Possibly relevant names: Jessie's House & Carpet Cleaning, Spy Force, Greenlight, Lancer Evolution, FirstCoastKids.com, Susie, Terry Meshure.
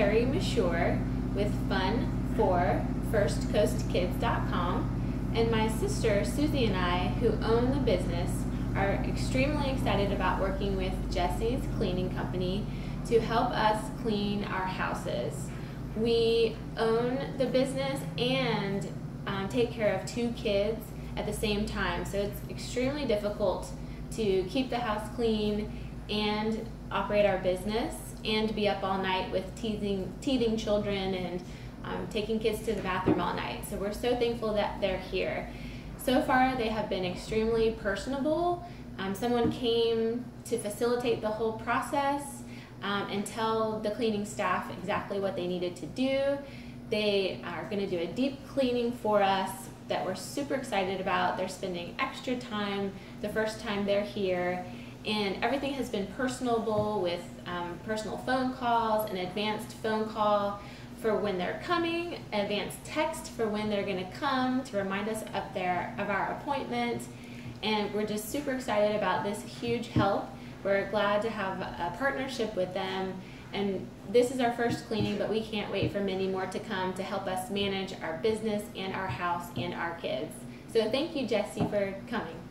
Terry Meshure with fun for FirstCoastKids.com, and my sister Susie and I, who own the business, are extremely excited about working with Jessie's Cleaning Company to help us clean our houses. We own the business and take care of two kids at the same time, so it's extremely difficult to keep the house clean and operate our business and be up all night with teething children and taking kids to the bathroom all night. So we're so thankful that they're here. So far, they have been extremely personable. Someone came to facilitate the whole process and tell the cleaning staff exactly what they needed to do. They are going to do a deep cleaning for us that we're super excited about. They're spending extra time the first time they're here, and everything has been personable with personal phone calls, an advanced phone call for when they're coming, advanced text for when they're going to come to remind us of our appointment. And we're just super excited about this huge help. We're glad to have a partnership with them, and this is our first cleaning, but we can't wait for many more to come to help us manage our business and our house and our kids. So thank you, Jessie, for coming.